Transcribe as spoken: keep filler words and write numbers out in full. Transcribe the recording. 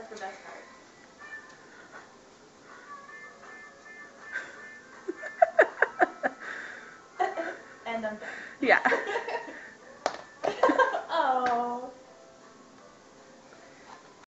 That's the best part. And I'm done. Yeah.